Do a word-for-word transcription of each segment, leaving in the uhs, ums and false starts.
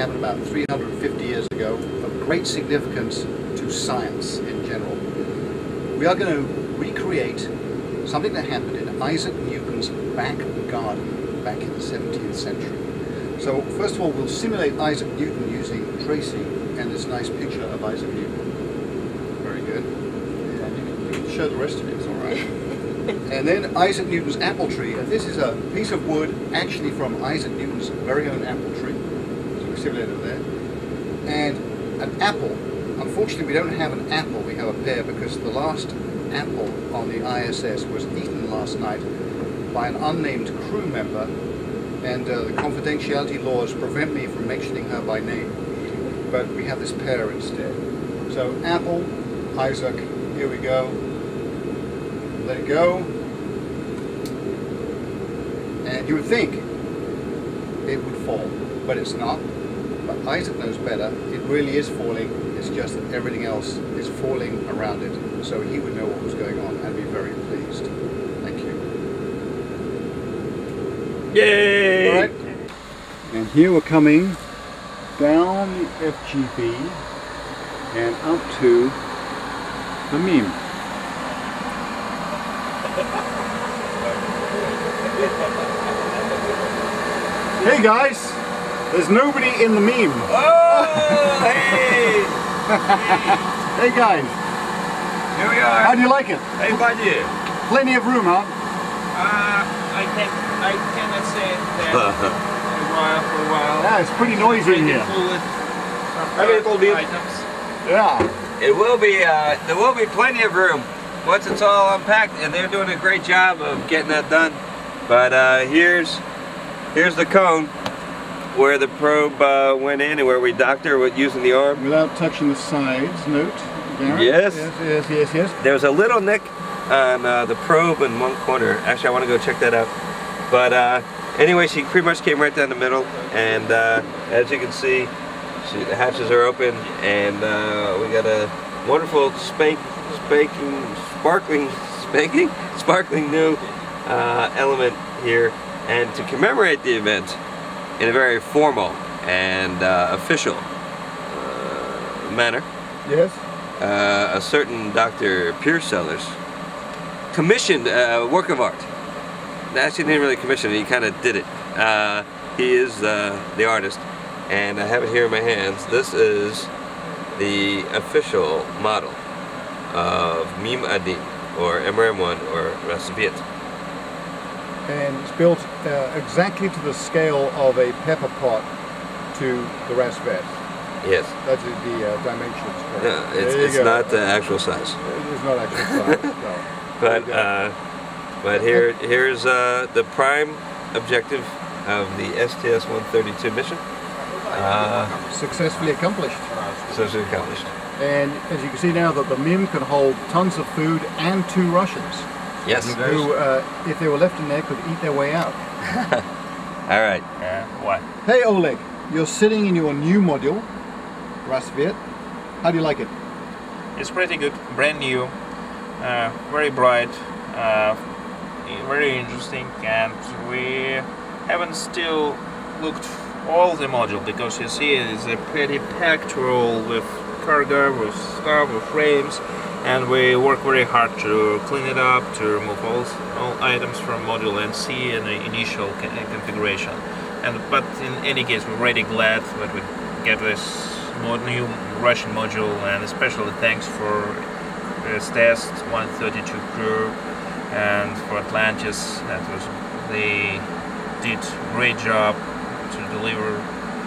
happened about three hundred fifty years ago of great significance to science in general. We are going to recreate something that happened in Isaac Newton's back garden back in the seventeenth century. So first of all, we'll simulate Isaac Newton using tracing and this nice picture of Isaac Newton. Very good. You can show the rest of it, it's all right. And then Isaac Newton's apple tree. And this is a piece of wood actually from Isaac Newton's very own apple tree. So we simulated it there. And an apple. Unfortunately, we don't have an apple, we have a pear, because the last apple on the I S S was eaten last night by an unnamed crew member, and uh, the confidentiality laws prevent me from mentioning her by name, but we have this pair instead. So apple, Isaac, here we go, let it go, and you would think it would fall, but it's not, but Isaac knows better. It really is falling, it's just that everything else is falling around it, so he would know what was going on and be very pleased. Thank you. Yay! All right. And here we're coming down the F G B and up to the meme. Hey guys, there's nobody in the meme. Oh, hey! Hey guys. Here we are. How do you like it? Hey buddy. Plenty of room, huh? Uh, I think. I cannot say that for a while, for a while. Yeah, it's pretty noisy in here. Maybe it'll be. Yeah. It will be. Uh, there will be plenty of room once it's all unpacked, and they're doing a great job of getting that done. But uh, here's here's the cone where the probe uh, went in and where we docked her with using the arm. Without touching the sides, note. Yes. Yes. Yes. Yes. Yes. There's a little nick on uh, the probe in one corner. Actually, I want to go check that out. But uh, anyway, she pretty much came right down the middle, and uh, as you can see, she, the hatches are open, and uh, we got a wonderful spank, spanking, sparkling, spanking, sparkling new uh, element here, and to commemorate the event in a very formal and uh, official uh, manner. Yes. Uh, a certain Doctor Pierce Sellers commissioned a work of art. Actually, didn't really commission it, he kind of did it. Uh, he is uh, the artist, and I have it here in my hands. This is the official model of Mim Adim, or M R M one, or Rassvet. And it's built uh, exactly to the scale of a pepper pot to the Rassvet. Yes. That's the uh, dimensions. No, it's, it's not the actual size. It is not actual size, no. But. Uh, But here, here's uh, the prime objective of the S T S one thirty-two mission. Uh, successfully accomplished. Successfully accomplished. And as you can see now, that the M I M can hold tons of food and two Russians. Yes. Who, uh, if they were left in there, could eat their way out. All right. Uh, what? Hey Oleg, you're sitting in your new module, Rassvet. How do you like it? It's pretty good, brand new, uh, very bright. Uh, Very interesting, and we haven't still looked all the module, because you see it's a pretty packed roll with cargo, with stuff, with frames, and we work very hard to clean it up, to remove all, all items from module and see in the initial configuration. And but in any case, we're really glad that we get this new Russian module, and especially thanks for S T S one thirty-two crew. And for Atlantis, that was, they did a great job to deliver.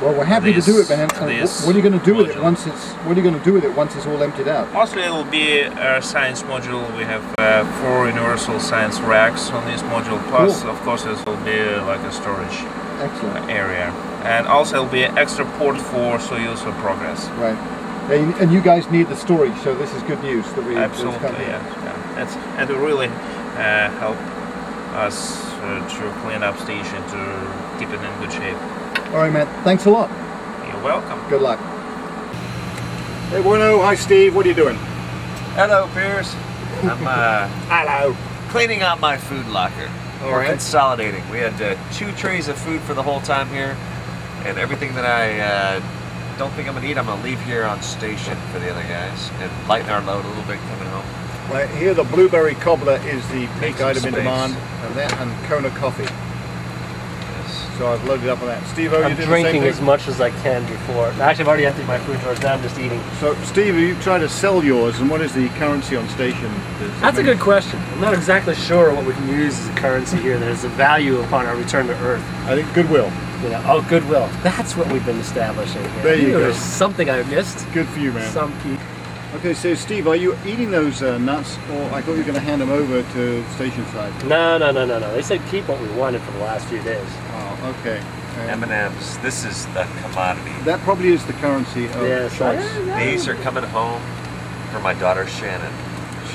Well, we're happy this, to do it, man. And what are you going to do module. with it once it's? What are you going to do with it once it's all emptied out? Mostly, it'll be a science module. We have uh, four universal science racks on this module. Plus, cool. Of course, this will be like a storage Excellent. area, and also it'll be an extra port for Soyuz for Progress. Right. And, and you guys need the storage, so this is good news that we absolutely yeah, yeah. That's and we really. Uh, help us uh, to clean up station, to keep it in good shape. Alright man, thanks a lot. You're welcome. Good luck. Hey Bruno, hi Steve, what are you doing? Hello Piers. I'm uh, Hello. cleaning out my food locker. All We're right. consolidating. We had uh, two trays of food for the whole time here, and everything that I uh, don't think I'm gonna eat, I'm gonna leave here on station for the other guys and lighten our load a little bit coming home. Well, here the blueberry cobbler is the big item in demand, and that and Kona coffee. Yes. So I've loaded up on that. Steve-O, you did the same thing? I'm drinking as much as I can before. Actually, I've already emptied my food first, now I'm just eating. So Steve, you try to sell yours, and what is the currency on station? That That's a good question. I'm not exactly sure what we can use as a currency here that is a value upon our return to Earth. I think goodwill. You know, oh, goodwill. That's what we've been establishing here. There you go. There's something I missed. Good for you, man. Some people. Okay, so Steve, are you eating those uh, nuts, or I thought you were going to hand them over to station side? No, no, no, no, no. They said keep what we wanted for the last few days. Oh, okay. Um, M and M's. This is the commodity. That probably is the currency of yes, choice. These are coming home for my daughter Shannon.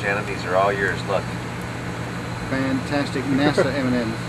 Shannon, these are all yours. Look. Fantastic NASA M and M's.